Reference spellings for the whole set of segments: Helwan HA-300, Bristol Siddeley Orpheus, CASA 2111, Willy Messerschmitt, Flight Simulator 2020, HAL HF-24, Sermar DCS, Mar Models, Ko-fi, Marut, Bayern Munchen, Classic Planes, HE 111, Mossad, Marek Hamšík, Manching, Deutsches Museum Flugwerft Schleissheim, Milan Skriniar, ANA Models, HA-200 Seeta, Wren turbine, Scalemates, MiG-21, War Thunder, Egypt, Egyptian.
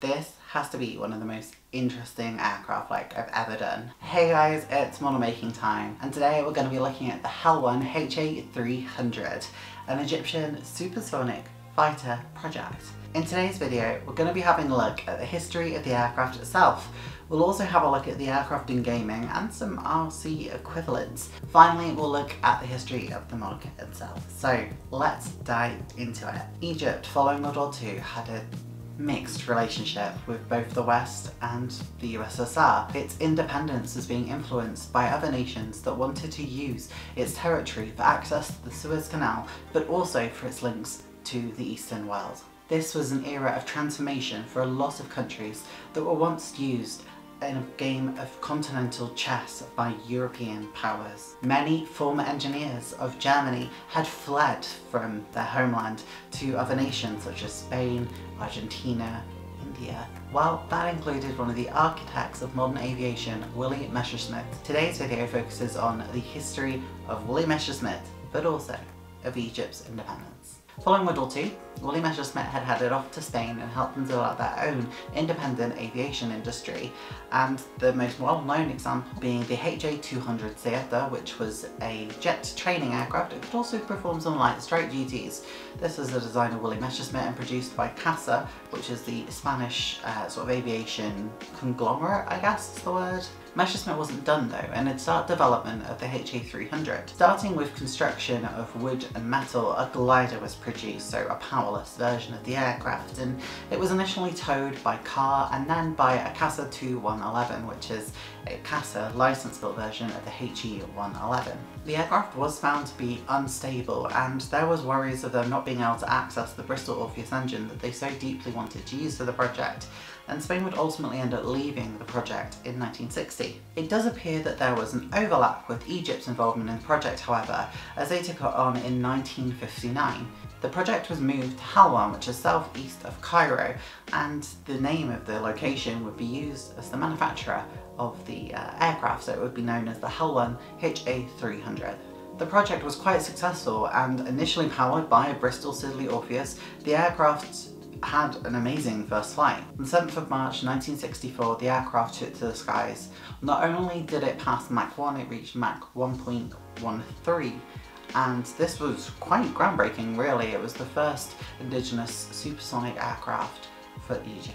This has to be one of the most interesting aircraft like I've ever done. Hey guys, it's model making time, and today we're going to be looking at the Helwan HA-300, an Egyptian supersonic fighter project. In today's video, we're going to be having a look at the history of the aircraft itself. We'll also have a look at the aircraft in gaming and some RC equivalents. Finally, we'll look at the history of the model kit itself. So let's dive into it. Egypt, following World War II, had a mixed relationship with both the West and the USSR. Its independence was being influenced by other nations that wanted to use its territory for access to the Suez Canal, but also for its links to the Eastern world. This was an era of transformation for a lot of countries that were once used in a game of continental chess by European powers. Many former engineers of Germany had fled from their homeland to other nations such as Spain, Argentina, India. Well, that included one of the architects of modern aviation, Willy Messerschmitt. Today's video focuses on the history of Willy Messerschmitt, but also of Egypt's independence. Following World War II, Willy Messerschmitt had headed off to Spain and helped them develop their own independent aviation industry, and the most well-known example being the HA-200 Seeta, which was a jet training aircraft. It could also perform some light strike duties. This was the design of Willy Messerschmitt and produced by CASA, which is the Spanish sort of aviation conglomerate, I guess is the word. Messerschmitt wasn't done though, and had started development of the HA-300. Starting with construction of wood and metal, a glider was produced, so a powerless version of the aircraft, and it was initially towed by car and then by a CASA 2111, which is a CASA license-built version of the HE 111. The aircraft was found to be unstable, and there was worries of them not being able to access the Bristol Orpheus engine that they so deeply wanted to use for the project, and Spain would ultimately end up leaving the project in 1960. It does appear that there was an overlap with Egypt's involvement in the project, however, as they took it on in 1959. The project was moved to Helwan, which is southeast of Cairo, and the name of the location would be used as the manufacturer of the aircraft, so it would be known as the Helwan HA-300. The project was quite successful, and initially powered by Bristol Siddeley Orpheus, the aircraft had an amazing first flight. On the 7th of March 1964, the aircraft took to the skies. Not only did it pass Mach 1, it reached Mach 1.13, and this was quite groundbreaking really. It was the first indigenous supersonic aircraft for Egypt.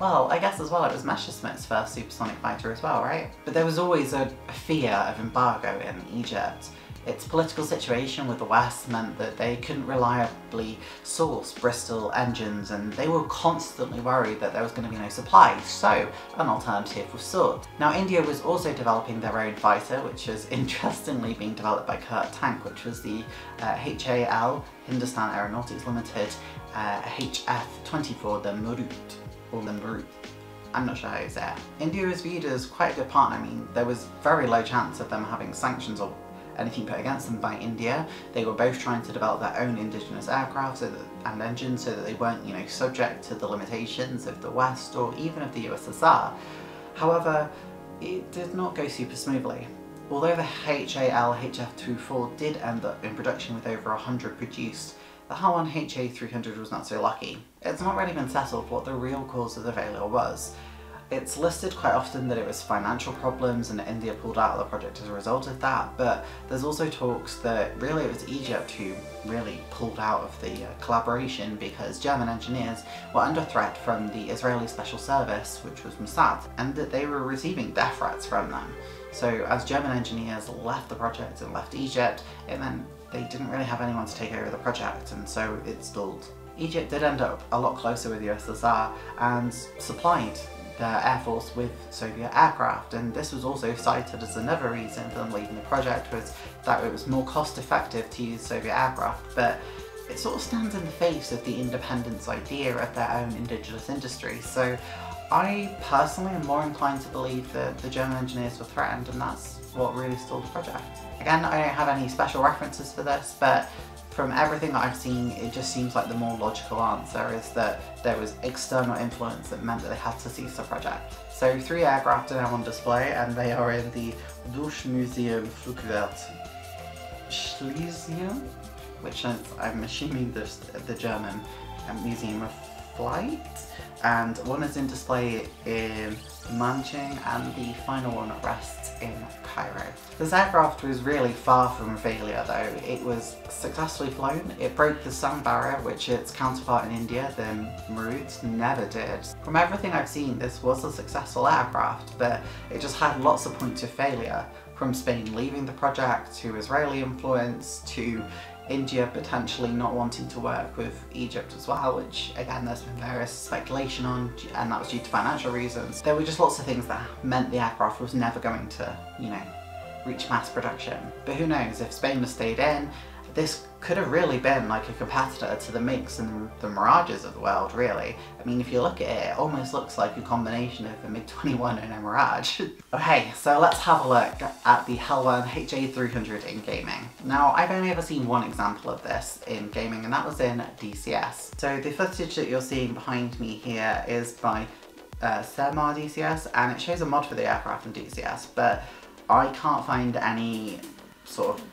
Well, I guess as well it was Messerschmitt's first supersonic fighter as well, right? But there was always a fear of embargo in Egypt. Its political situation with the West meant that they couldn't reliably source Bristol engines, and they were constantly worried that there was going to be no supply, so an alternative was sought. Now, India was also developing their own fighter, which was interestingly being developed by Kurt Tank, which was the HAL, Hindustan Aeronautics Limited, HF-24, the Marut, or the Marut. I'm not sure how it's there. India was viewed as quite a good partner. I mean, there was very low chance of them having sanctions or anything put against them by India. They were both trying to develop their own indigenous aircraft and engines so that they weren't, you know, subject to the limitations of the West or even of the USSR. However, it did not go super smoothly. Although the HAL HF-24 did end up in production with over 100 produced, the Helwan HA-300 was not so lucky. It's not really been settled what the real cause of the failure was. It's listed quite often that it was financial problems and India pulled out of the project as a result of that, but there's also talks that really it was Egypt who really pulled out of the collaboration because German engineers were under threat from the Israeli Special Service, which was Mossad, and that they were receiving death threats from them. So as German engineers left the project and left Egypt, and then they didn't really have anyone to take over the project, and so it stalled. Egypt did end up a lot closer with the USSR and supplied their air force with Soviet aircraft, and this was also cited as another reason for them leaving the project, was that it was more cost effective to use Soviet aircraft. But it sort of stands in the face of the independence idea of their own indigenous industry, so I personally am more inclined to believe that the German engineers were threatened, and that's what really stalled the project. Again, I don't have any special references for this, but from everything that I've seen, it just seems like the more logical answer is that there was external influence that meant that they had to cease the project. So 3 aircraft are now on display, and they are in the Deutsches Museum Flugwerft Schleissheim, which is, I'm assuming, the German Museum of Flight. and one is in display in Manching and the final one rests in Cairo. This aircraft was really far from a failure though. It was successfully flown, it broke the sand barrier which its counterpart in India, the Marut, never did. From everything I've seen this was a successful aircraft, but it just had lots of points of failure, from Spain leaving the project, to Israeli influence, to India potentially not wanting to work with Egypt as well, which again there's been various speculation on, and that was due to financial reasons. There were just lots of things that meant the aircraft was never going to, you know, reach mass production. But who knows, if Spain had stayed in, this could have really been like a competitor to the MiGs and the Mirages of the world, really. I mean, if you look at it, it almost looks like a combination of a MiG-21 and a Mirage. Okay, so let's have a look at the Helwan HA-300 in gaming. Now, I've only ever seen one example of this in gaming, and that was in DCS. So the footage that you're seeing behind me here is by Sermar DCS, and it shows a mod for the aircraft in DCS, but I can't find any sort of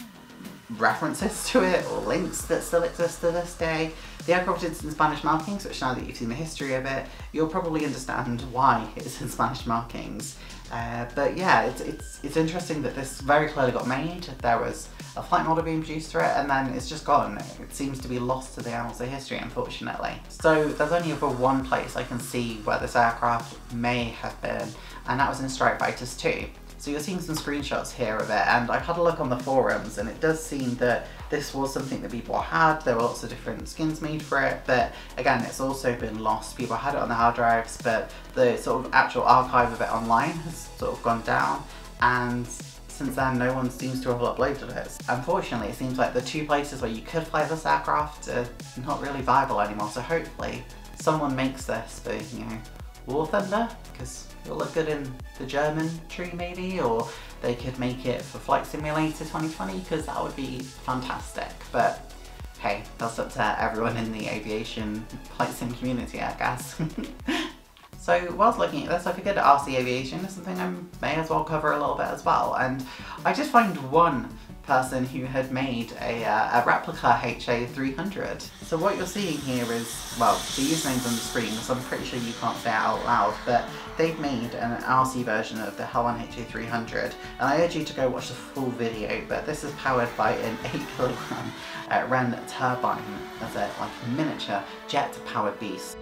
references to it or links that still exist to this day. The aircraft is in Spanish markings, which now that you've seen the history of it, you'll probably understand why it's in Spanish markings. But yeah, it's interesting that this very clearly got made. There was a flight model being produced for it, and then it's just gone. It seems to be lost to the annals of history, unfortunately. So there's only ever one place I can see where this aircraft may have been, and that was in Strike Fighters 2. So you're seeing some screenshots here of it, and I've had a look on the forums, and it does seem that this was something that people had. There were lots of different skins made for it, but again, it's also been lost. People had it on the hard drives, but the sort of actual archive of it online has sort of gone down, and since then no one seems to have uploaded it. Unfortunately, it seems like the two places where you could fly this aircraft are not really viable anymore, so hopefully someone makes this for, you know, War Thunder, because it'll look good in the German tree maybe, or they could make it for Flight Simulator 2020, because that would be fantastic. But hey, that's up to everyone in the aviation flight sim community, I guess. So whilst looking at this, I figured RC aviation is something I may as well cover a little bit as well, and I did find one person who had made a replica HA-300. So what you're seeing here is, well, the username's on the screen, so I'm pretty sure you can't say it out loud, but they've made an RC version of the Helwan HA-300, and I urge you to go watch the full video, but this is powered by an 8kg Wren turbine as a like miniature jet-powered beast.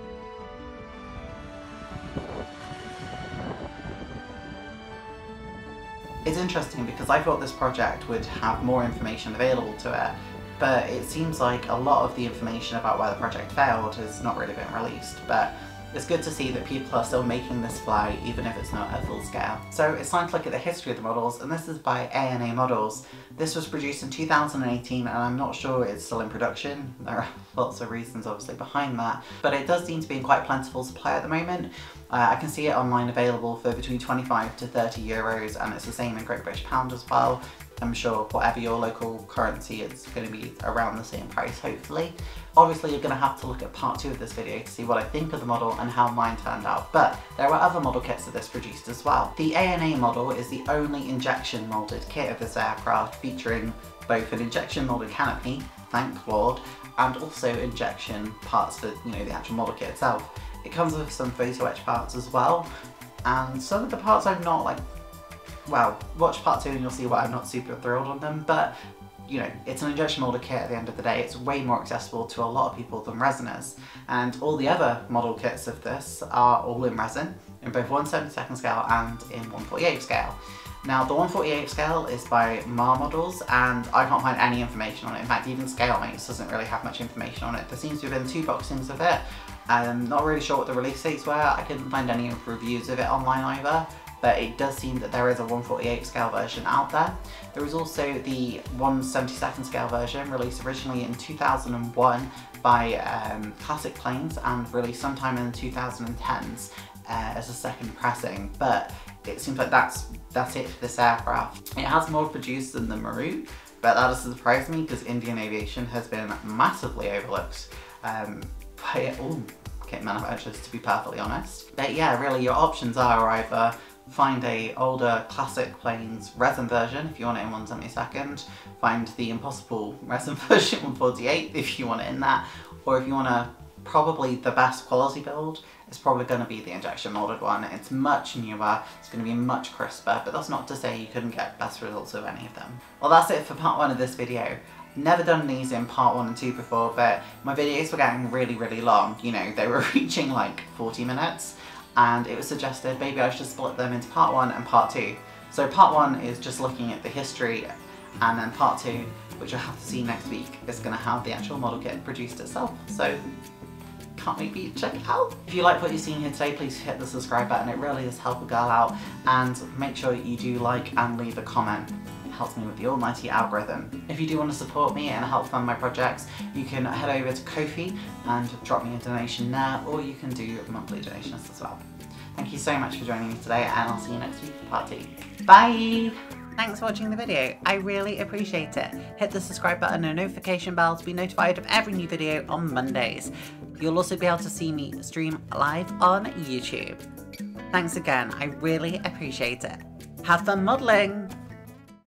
It's interesting because I thought this project would have more information available to it, but it seems like a lot of the information about why the project failed has not really been released, but it's good to see that people are still making this fly even if it's not at full scale. So it's time to look at the history of the models, and this is by ANA Models. This was produced in 2018 and I'm not sure it's still in production. There are lots of reasons obviously behind that, but it does seem to be in quite plentiful supply at the moment. I can see it online available for between 25 to 30 euros, and it's the same in Great British Pound as well. I'm sure whatever your local currency, it's going to be around the same price, hopefully. Obviously you're going to have to look at part 2 of this video to see what I think of the model and how mine turned out, but there were other model kits of this produced as well. The ANA model is the only injection moulded kit of this aircraft, featuring both an injection moulded canopy, thank Lord, and also injection parts for, you know, the actual model kit itself. It comes with some photo etch parts as well, and some of the parts I'm not like, well, watch part 2 and you'll see why I'm not super thrilled on them, but you know, it's an injection molded kit at the end of the day. It's way more accessible to a lot of people than resiners, and all the other model kits of this are all in resin, in both 1/72 scale and in 1/48 scale. Now the 1/48 scale is by Mar Models, and I can't find any information on it. In fact, even Scalemates doesn't really have much information on it. There seems to have been 2 boxings of it. I'm not really sure what the release dates were. I couldn't find any reviews of it online either, but it does seem that there is a 1/48 scale version out there. There is also the 1/72 scale version, released originally in 2001 by Classic Planes and released sometime in the 2010s as a second pressing, but it seems like that's it for this aircraft. It has more produced than the Marut, but that doesn't surprise me because Indian aviation has been massively overlooked by all kit manufacturers, to be perfectly honest. But yeah, really your options are either find a older Classic Planes resin version if you want it in 1/72, find the impossible resin version 1/48 if you want it in that, or if you want to probably the best quality build is probably going to be the injection molded one. It's much newer, it's going to be much crisper, but that's not to say you couldn't get best results of any of them. Well, that's it for part one of this video. Never done these in part one and two before, but my videos were getting really long, you know, they were reaching like 40 minutes, and it was suggested maybe I should split them into part one and part two. So part one is just looking at the history, and then part two, which you'll have to see next week, is going to have the actual model kit produced itself. So can't wait for you to check it out. If you like what you've seen here today, please hit the subscribe button. It really does help a girl out, and make sure you do like and leave a comment. It helps me with the almighty algorithm. If you do want to support me and help fund my projects, you can head over to Ko-fi and drop me a donation there, or you can do monthly donations as well. Thank you so much for joining me today, and I'll see you next week for part two. Bye! Thanks for watching the video, I really appreciate it. Hit the subscribe button and notification bell to be notified of every new video on Mondays. You'll also be able to see me stream live on YouTube. Thanks again, I really appreciate it. Have fun modelling!